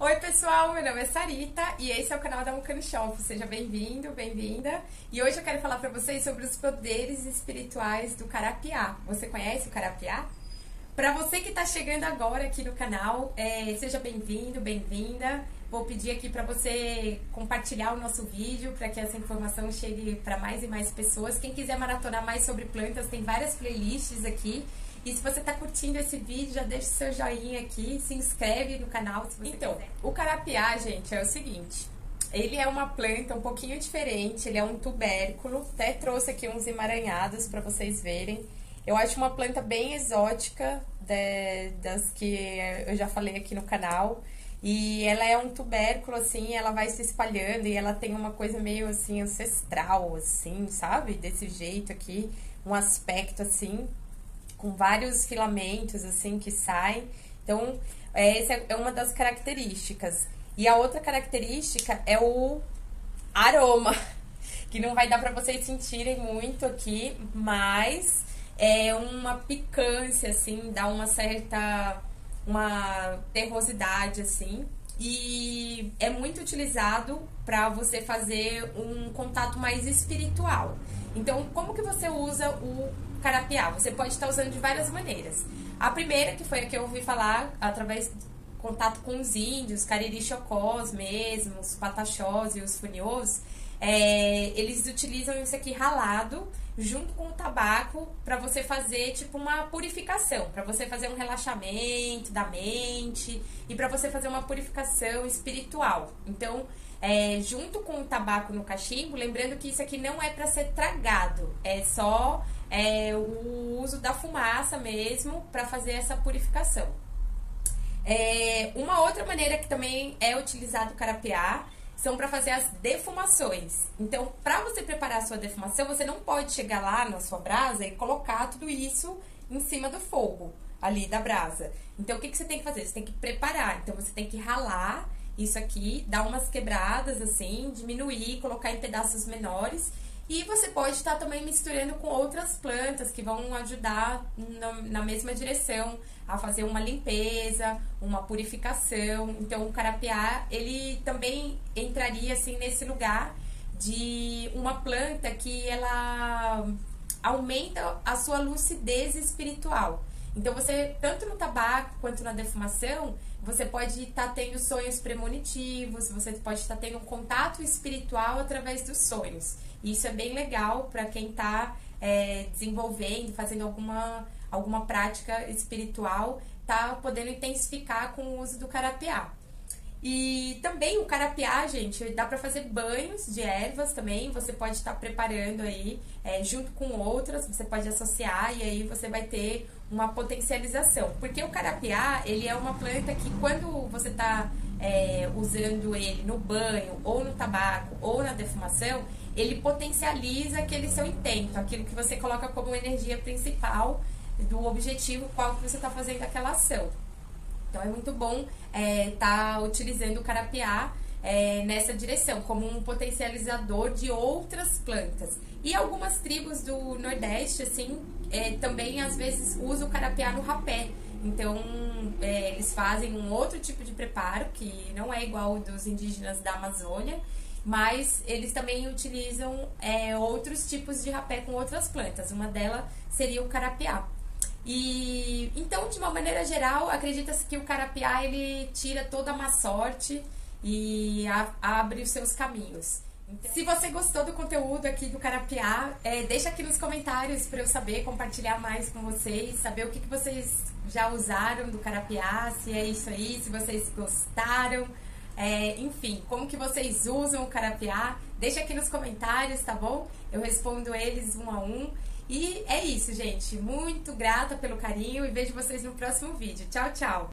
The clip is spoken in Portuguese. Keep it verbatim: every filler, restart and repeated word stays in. Oi pessoal, meu nome é Sarita e esse é o canal da Mukani Shop, seja bem-vindo, bem-vinda. E hoje eu quero falar para vocês sobre os poderes espirituais do carapiá. Você conhece o carapiá? Para você que está chegando agora aqui no canal, é, seja bem-vindo, bem-vinda. Vou pedir aqui para você compartilhar o nosso vídeo para que essa informação chegue para mais e mais pessoas. Quem quiser maratonar mais sobre plantas, tem várias playlists aqui. E se você está curtindo esse vídeo, já deixa o seu joinha aqui, se inscreve no canal se você então, quiser. O carapiá, gente, é o seguinte, ele é uma planta um pouquinho diferente, ele é um tubérculo, até trouxe aqui uns emaranhados para vocês verem. Eu acho uma planta bem exótica, de, das que eu já falei aqui no canal, e ela é um tubérculo, assim, ela vai se espalhando e ela tem uma coisa meio, assim, ancestral, assim, sabe? Desse jeito aqui, um aspecto, assim, com vários filamentos, assim, que saem. Então, essa é uma das características. E a outra característica é o aroma, que não vai dar pra vocês sentirem muito aqui, mas é uma picância, assim, dá uma certa, uma terrosidade, assim. E é muito utilizado pra você fazer um contato mais espiritual. Então, como que você usa o carapiá? Você pode estar usando de várias maneiras. A primeira, que foi a que eu ouvi falar através do contato com os índios, caririchocós mesmo, os pataxós e os funiosos, é, eles utilizam isso aqui ralado junto com o tabaco para você fazer tipo uma purificação, para você fazer um relaxamento da mente e para você fazer uma purificação espiritual. Então, é, junto com o tabaco no cachimbo, lembrando que isso aqui não é para ser tragado, é só é, o uso da fumaça mesmo para fazer essa purificação. É, uma outra maneira que também é utilizado o carapiá são para fazer as defumações. Então, para você preparar a sua defumação, você não pode chegar lá na sua brasa e colocar tudo isso em cima do fogo, ali da brasa. Então, o que, que você tem que fazer? Você tem que preparar. Então, você tem que ralar isso aqui, dar umas quebradas assim, diminuir, colocar em pedaços menores. E você pode estar também misturando com outras plantas que vão ajudar na, na mesma direção, a fazer uma limpeza, uma purificação. Então, o carapiá, ele também entraria, assim, nesse lugar de uma planta que ela aumenta a sua lucidez espiritual. Então, você, tanto no tabaco quanto na defumação, você pode estar tendo sonhos premonitivos, você pode estar tendo um contato espiritual através dos sonhos. Isso é bem legal para quem está é, desenvolvendo, fazendo alguma, alguma prática espiritual, tá podendo intensificar com o uso do carapiá. E também o carapiá, gente, dá para fazer banhos de ervas também, você pode estar preparando aí é, junto com outras, você pode associar e aí você vai ter uma potencialização. Porque o carapiá, ele é uma planta que quando você está é, usando ele no banho, ou no tabaco, ou na defumação, ele potencializa aquele seu intento, aquilo que você coloca como energia principal do objetivo, qual que você está fazendo aquela ação. Então, é muito bom é, tá utilizando o carapiá é, nessa direção, como um potencializador de outras plantas. E algumas tribos do Nordeste, assim, é, também, às vezes, usam o carapiá no rapé. Então, é, eles fazem um outro tipo de preparo, que não é igual ao dos indígenas da Amazônia, mas eles também utilizam é, outros tipos de rapé com outras plantas. Uma delas seria o carapiá. E então, de uma maneira geral, acredita-se que o carapiá, ele tira toda a má sorte e a, abre os seus caminhos. Então, se você gostou do conteúdo aqui do carapiá, é, deixa aqui nos comentários para eu saber, compartilhar mais com vocês, saber o que, que vocês já usaram do carapiá, se é isso aí, se vocês gostaram, é, enfim, como que vocês usam o carapiá, deixa aqui nos comentários, tá bom? Eu respondo eles um a um. E é isso, gente. Muito grata pelo carinho e vejo vocês no próximo vídeo. Tchau, tchau!